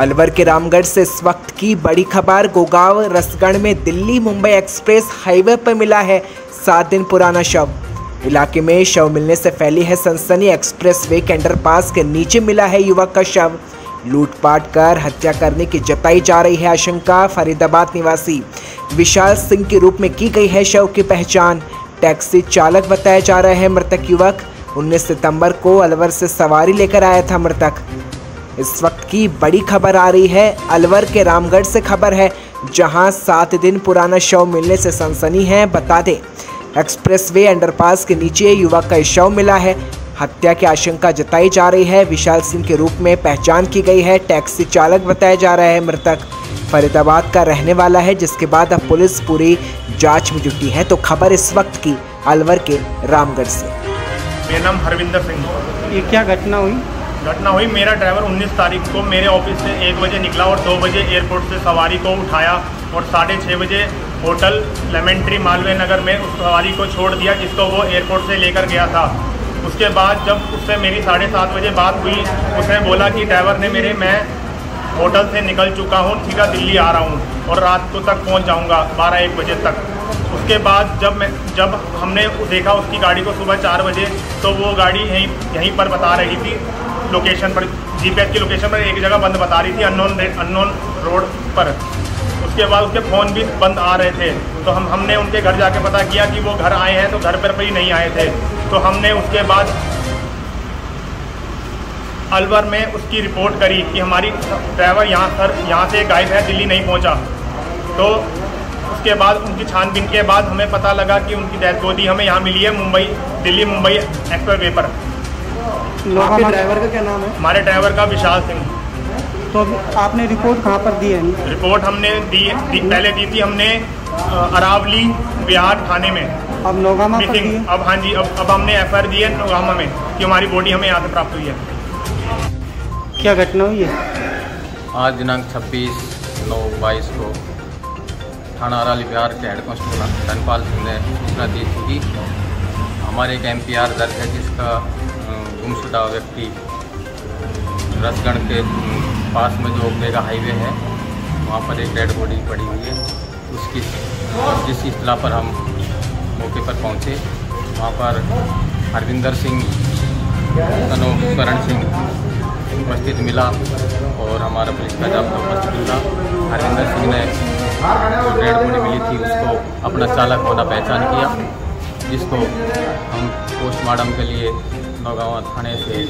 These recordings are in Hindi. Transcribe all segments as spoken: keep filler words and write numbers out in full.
अलवर के रामगढ़ से इस वक्त की बड़ी खबर, गोगांव रसगढ़ में दिल्ली मुंबई एक्सप्रेस हाईवे पर मिला है सात दिन पुराना शव। इलाके में शव मिलने से फैली है सनसनी। एक्सप्रेसवे के अंडरपास के नीचे मिला है युवक का शव। लूटपाट कर हत्या करने की जताई जा रही है आशंका। फरीदाबाद निवासी विशाल सिंह के रूप में की गई है शव की पहचान। टैक्सी चालक बताया जा रहा है मृतक युवक। उन्नीस सितंबर को अलवर से सवारी लेकर आया था मृतक। इस वक्त की बड़ी खबर आ रही है अलवर के रामगढ़ से। खबर है जहां सात दिन पुराना शव मिलने से सनसनी है। बता दें एक्सप्रेसवे अंडरपास के नीचे युवक का शव मिला है। हत्या की आशंका जताई जा रही है। विशाल सिंह के रूप में पहचान की गई है। टैक्सी चालक बताया जा रहा है मृतक। फरीदाबाद का रहने वाला है, जिसके बाद अब पुलिस पूरी जांच में जुटी है। तो खबर इस वक्त की अलवर के रामगढ़ से। मेरा नाम हरविंदर सिंह। ये क्या घटना हुई? घटना हुई, मेरा ड्राइवर उन्नीस तारीख को मेरे ऑफिस से एक बजे निकला और दो बजे एयरपोर्ट से सवारी को उठाया और साढ़े छः बजे होटल लेमेंट्री मालवीय नगर में उस सवारी को छोड़ दिया, जिसको वो एयरपोर्ट से लेकर गया था। उसके बाद जब उससे मेरी साढ़े सात बजे बात हुई, उसने बोला कि ड्राइवर ने मेरे मैं होटल से निकल चुका हूँ, सीधा दिल्ली आ रहा हूँ और रात को तक पहुँच जाऊँगा बारह एक बजे तक। उसके बाद जब मैं जब हमने देखा उसकी गाड़ी को सुबह चार बजे तो वो गाड़ी यहीं यहीं पर बता रही थी, लोकेशन पर जीपीएस की लोकेशन पर एक जगह बंद बता रही थी, अननोन अननोन रोड पर। उसके बाद उसके फ़ोन भी बंद आ रहे थे, तो हम हमने उनके घर जाके पता किया कि वो घर आए हैं, तो घर पर भी नहीं आए थे। तो हमने उसके बाद अलवर में उसकी रिपोर्ट करी कि हमारी ड्राइवर यहाँ सर यहाँ से गायब है, दिल्ली नहीं पहुँचा। तो उसके बाद उनकी छानबीन के बाद हमें पता लगा कि उनकी डेथ बॉडी हमें यहाँ मिली है मुंबई दिल्ली मुंबई एक्सप्रेसवे पर। आपके ड्राइवर का क्या नाम है? हमारे ड्राइवर का विशाल सिंह। तो आपने रिपोर्ट कहाँ पर दी है? रिपोर्ट हमने दी, दी पहले दी थी हमने अरावली विहार थाने में। अब नौगामा पर दी है? अब हाँ जी, अब अब हमने एफ आई आर दी है नौगामा में कि हमारी बॉडी हमें यहाँ से प्राप्त हुई है। क्या घटना हुई है? आज दिनांक छब्बीस नौ बाईस को थाना अरावली विहार के हेड कांस्टेबल तनपाल सिंह ने सूचना दी थी कि हमारे एक एम पी आर दर्ज है, जिसका गुमशुदा व्यक्ति रसगढ़ के पास में जो मेगा हाईवे है वहाँ पर एक डेड बॉडी पड़ी हुई है। उसकी जिस इतला पर हम मौके पर पहुँचे, वहाँ पर हरविंदर सिंह अनुकरण सिंह उपस्थित मिला और हमारा पुलिस का जाब्ता उपस्थित मिला। हरविंदर सिंह ने जो डेड बॉडी मिली थी उसको अपना चालक होना पहचान किया, जिसको हम पोस्टमार्टम के लिए नौगांव थाने से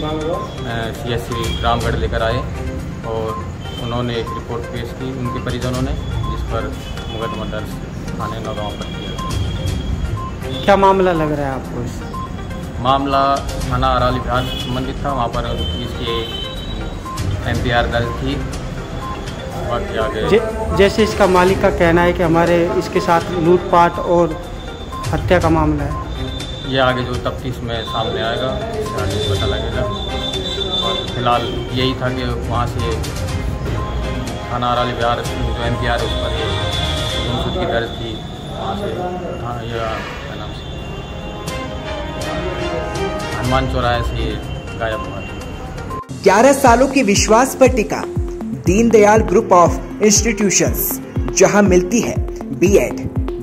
सी एस सी रामगढ़ लेकर आए और उन्होंने एक रिपोर्ट पेश की उनके परिजनों ने, जिस पर मुकदमा दर्ज थाने नौगांव पर किया। क्या मामला लग रहा है आपको? इस मामला थाना अरावली विहार से संबंधित था, वहाँ पर इसके एम पी आर दर्ज थी। जैसे इसका मालिक का कहना है कि हमारे इसके साथ लूटपाट और हत्या का मामला है, ये आगे जो तफ्तीश में सामने आएगा आगे पता लगेगा। और फिलहाल यही था कि वहाँ से थाना अरावली विहार जो एम पी आर उस पर गुमशुदगी दर्ज थी, वहाँ से थाना हनुमान चौराहे से गायब हुआ। ग्यारह सालों की विश्वास पर टिका Deen Dayal group of institutions, जहां मिलती है बीएड,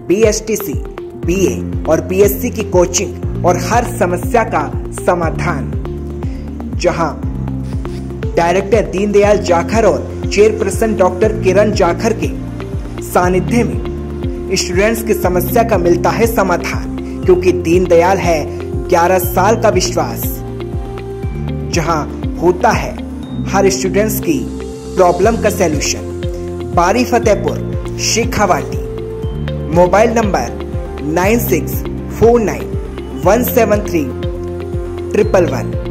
बीएसटीसी, बीए और बीएससी की कोचिंग और हर समस्या का समाधान। जहां डायरेक्टर दीनदयाल जाखर और चेयरपर्सन डॉक्टर किरण जाखर के सानिध्य में स्टूडेंट्स की समस्या का मिलता है समाधान, क्योंकि दीनदयाल है ग्यारह साल का विश्वास, जहां होता है हर स्टूडेंट्स की प्रॉब्लम का सलूशन। बारी Fatehpur Shekhawati, mobile number nine six four nine one seven three triple one.